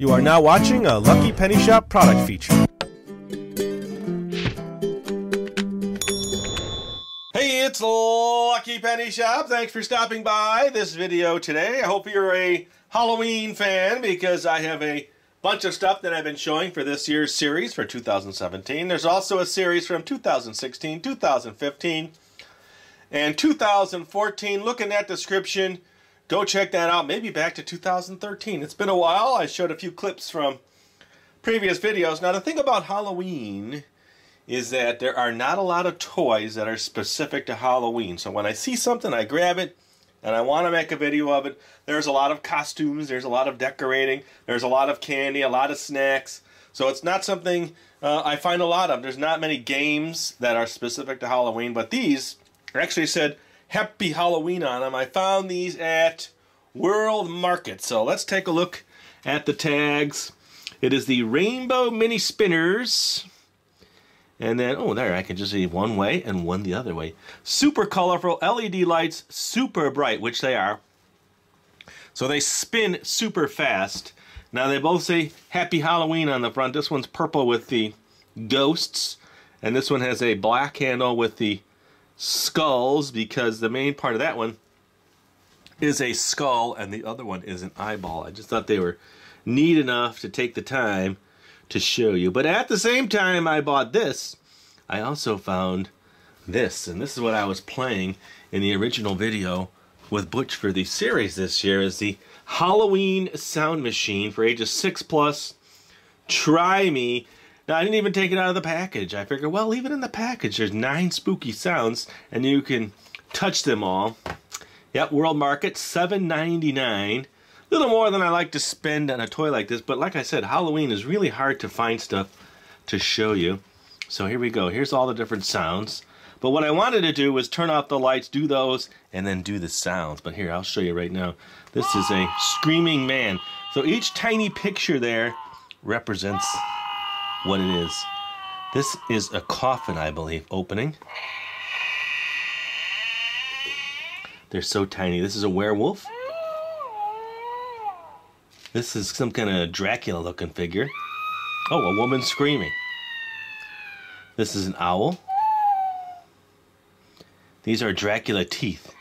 You are now watching a Lucky Penny Shop product feature. Hey, it's Lucky Penny Shop. Thanks for stopping by this video today. I hope you're a Halloween fan because I have a bunch of stuff that I've been showing for this year's series for 2017. There's also a series from 2016, 2015, and 2014. Look in that description. Go check that out, maybe back to 2013. It's been a while. I showed a few clips from previous videos. Now, the thing about Halloween is that there are not a lot of toys that are specific to Halloween. So when I see something, I grab it, and I want to make a video of it. There's a lot of costumes. There's a lot of decorating. There's a lot of candy, a lot of snacks. So it's not something I find a lot of. There's not many games that are specific to Halloween, but these actually said Happy Halloween on them. I found these at World Market. So let's take a look at the tags. It is the Rainbow Mini Spinners. And then, oh, there, I can just see one way and one the other way. Super colorful LED lights, super bright, which they are. So they spin super fast. Now they both say Happy Halloween on the front. This one's purple with the ghosts. And this one has a black handle with the skulls, because the main part of that one is a skull and the other one is an eyeball. I just thought they were neat enough to take the time to show you. But at the same time I bought this, I also found this, and this is what I was playing in the original video with Butch for the series this year, is the Halloween Sound Machine for ages 6+. Try me. Now, I didn't even take it out of the package. I figured, well, leave it in the package. There's 9 spooky sounds, and you can touch them all. Yep, World Market, $7.99. A little more than I like to spend on a toy like this, but like I said, Halloween is really hard to find stuff to show you. So here we go. Here's all the different sounds. But what I wanted to do was turn off the lights, do those, and then do the sounds. But here, I'll show you right now. This is a screaming man. So each tiny picture there represents what it is. This is a coffin, I believe, opening. They're so tiny. This is a werewolf. This is some kind of Dracula looking figure. Oh, a woman screaming. This is an owl. These are Dracula teeth.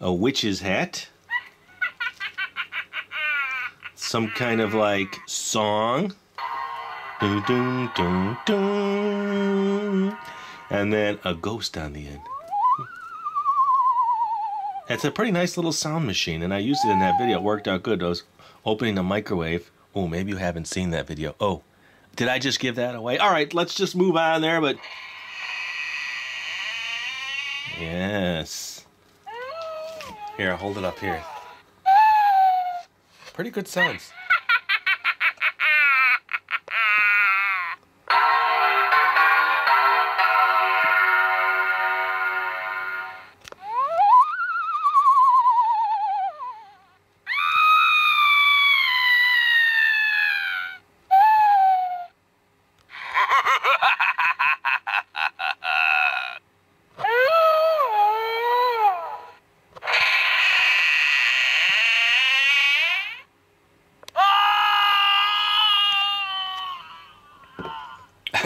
A witch's hat. Some kind of like song. Dun, dun, dun, dun. And then a ghost on the end. It's a pretty nice little sound machine, and I used it in that video. It worked out good. I was opening the microwave. Oh, maybe you haven't seen that video. Oh, did I just give that away? All right, let's just move on there, but yes. Here, I'll hold it up here. Pretty good sounds.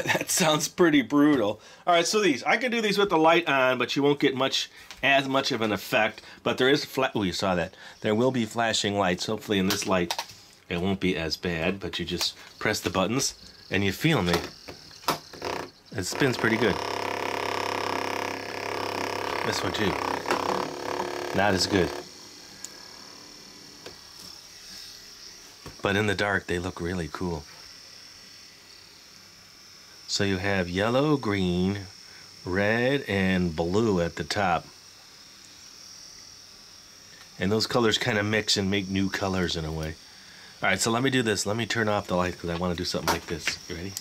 That sounds pretty brutal. All right, so these. I can do these with the light on, but you won't get as much of an effect. But there is flash. Oh, you saw that. There will be flashing lights. Hopefully in this light, it won't be as bad. But you just press the buttons, and you feel them. It spins pretty good. This one, too. Not as good. But in the dark, they look really cool. So you have yellow, green, red, and blue at the top. And those colors kind of mix and make new colors in a way. All right, so let me do this. Let me turn off the light because I want to do something like this. You ready?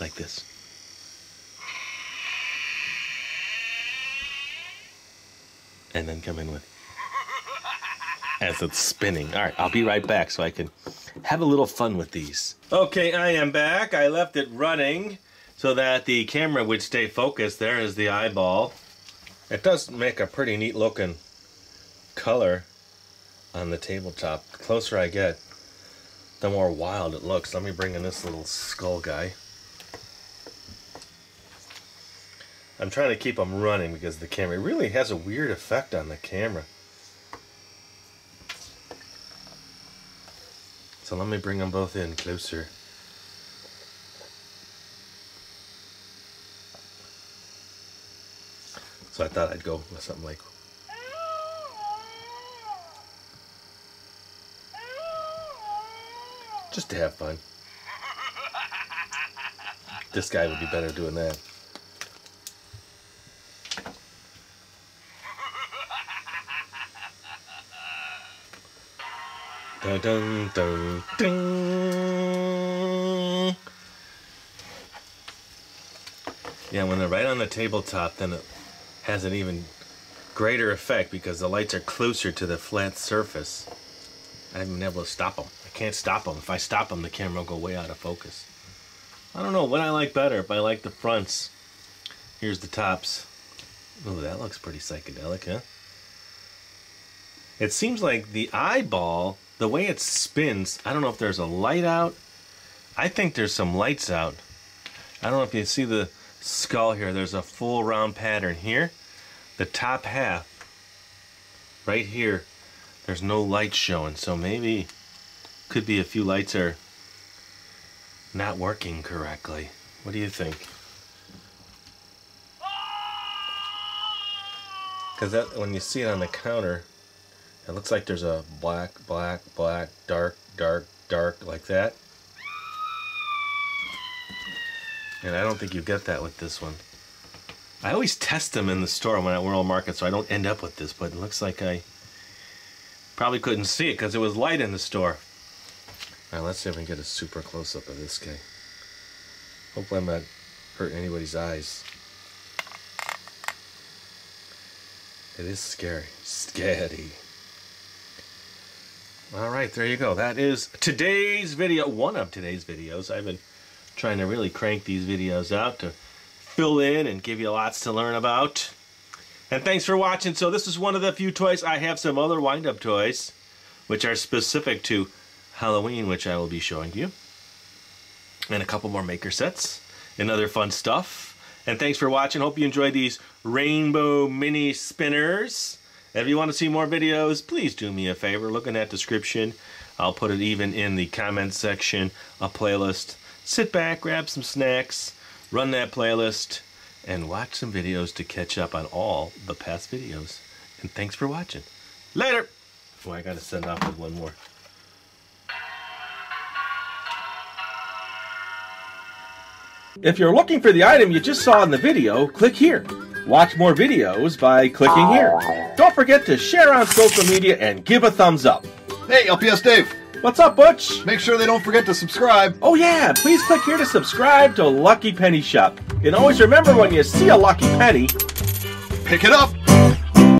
Like this. And then come in with as it's spinning. All right, I'll be right back so I can have a little fun with these. Okay, I am back. I left it running so that the camera would stay focused. There is the eyeball. It does make a pretty neat looking color. on the tabletop. The closer I get, the more wild it looks. Let me bring in this little skull guy. I'm trying to keep them running because the camera, it really has a weird effect on the camera. So let me bring them both in closer. So I thought I'd go with something like... just to have fun. This guy would be better doing that. Dun dun dun ding. Yeah, when they're right on the tabletop, then it has an even greater effect because the lights are closer to the flat surface. I haven't been able to stop them. I can't stop them. If I stop them, the camera will go way out of focus. I don't know what I like better, but I like the fronts. Here's the tops. Oh, that looks pretty psychedelic, huh? It seems like the eyeball, the way it spins, I don't know if there's a light out. I think there's some lights out. I don't know if you see the skull here. There's a full round pattern here. The top half, right here, there's no light showing, so maybe could be a few lights are not working correctly. What do you think? Because that, when you see it on the counter, it looks like there's a black, black, black, dark, dark, dark, like that. And I don't think you get that with this one. I always test them in the store when I'm at World Market, so I don't end up with this, but it looks like I probably couldn't see it because it was light in the store. Now let's see if we can get a super close-up of this guy. Hopefully I'm not hurting anybody's eyes. It is scary. Scary. Alright, there you go. That is today's video. One of today's videos. I've been trying to really crank these videos out to fill in and give you lots to learn about. And thanks for watching. So this is one of the few toys. I have some other wind-up toys, which are specific to Halloween, which I will be showing you. And a couple more maker sets and other fun stuff. And thanks for watching. Hope you enjoyed these Rainbow Mini Spinners. If you want to see more videos, please do me a favor. Look in that description. I'll put it even in the comments section, a playlist. Sit back, grab some snacks, run that playlist, and watch some videos to catch up on all the past videos. And thanks for watching. Later! Oh, I gotta send off with one more. If you're looking for the item you just saw in the video, click here. Watch more videos by clicking here. Don't forget to share on social media and give a thumbs up. Hey, LPS-Dave. What's up, Butch? Make sure they don't forget to subscribe. Oh yeah, please click here to subscribe to Lucky Penny Shop. And always remember, when you see a lucky penny, pick it up.